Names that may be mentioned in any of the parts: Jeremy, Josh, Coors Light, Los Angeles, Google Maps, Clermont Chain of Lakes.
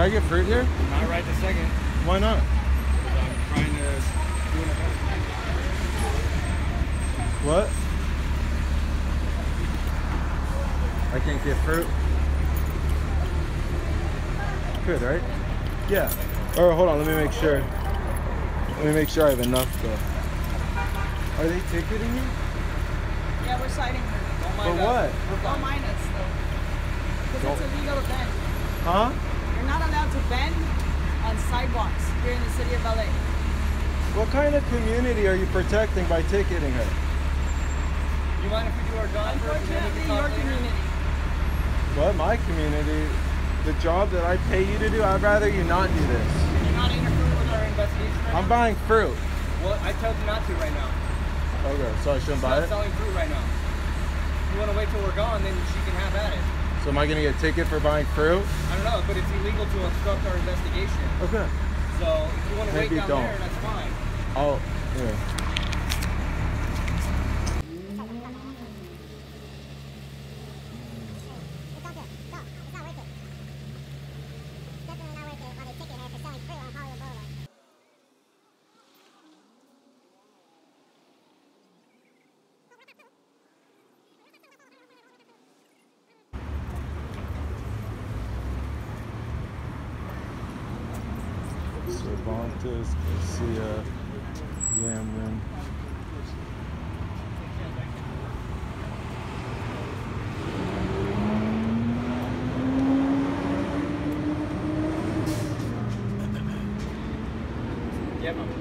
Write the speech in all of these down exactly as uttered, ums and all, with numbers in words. Can I get fruit here? Not right this second. Why not? I'm trying to do it. What? I can't get fruit. Good, right? Yeah. Or hold on, let me make sure. Let me make sure I have enough though. Are they ticketing you? Yeah, we're citing her. Don't mind but us. But what? Don't mind us though. Because it's illegal to bend. Huh? You're not allowed to bend on sidewalks here in the city of L A. What kind of community are you protecting by ticketing her? You mind if we do our job? Unfortunately, your community. What? My community? The job that I pay you to do? I'd rather you not do this. And you're not interfering with our investigation right I'm now? Buying fruit. Well, I told you not to right now. Okay, so I shouldn't She's buy not it? Selling fruit right now. If you want to wait till we're gone, then she can have at it. So am I going to get a ticket for buying fruit? I don't know, but it's illegal to obstruct our investigation. Okay. So if you want to Maybe wait down don't. there, that's fine. Oh, yeah. Cervantes, Garcia, Yamlin. Yeah, Mom.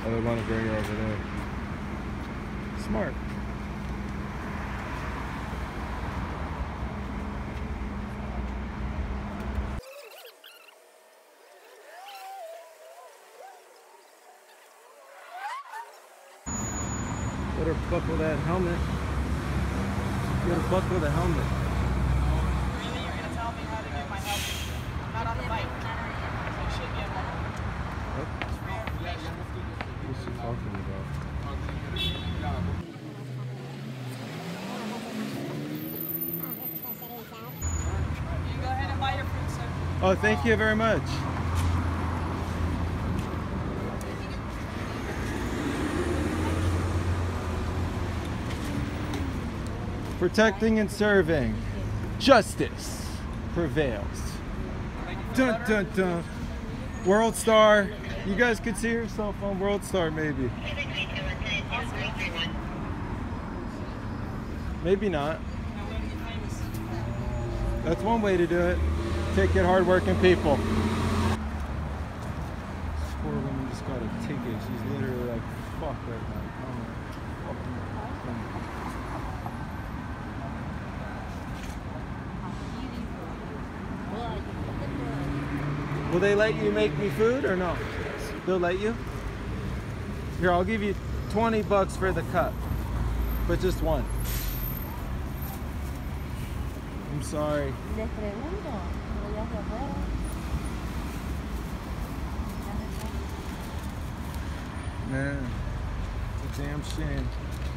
I don't want to bring it over there. Smart. Better buckle that helmet. Better buckle the helmet. Really? You're going to tell me how to get my helmet? I'm not on the bike. I should get one. What? What's he talking about? You go ahead and buy your fruit, sir. Oh, thank you very much. Protecting and serving. Justice prevails. Dun dun dun. World Star. You guys could see yourself on World Star, maybe. Maybe not. That's one way to do it. Ticket hardworking people. This poor woman just got a ticket. She's literally like, fuck right now. Oh, fucking... Will they let you make me food or no? They'll let you? Here, I'll give you twenty bucks for the cup, but just one. I'm sorry. Man, it's a damn shame.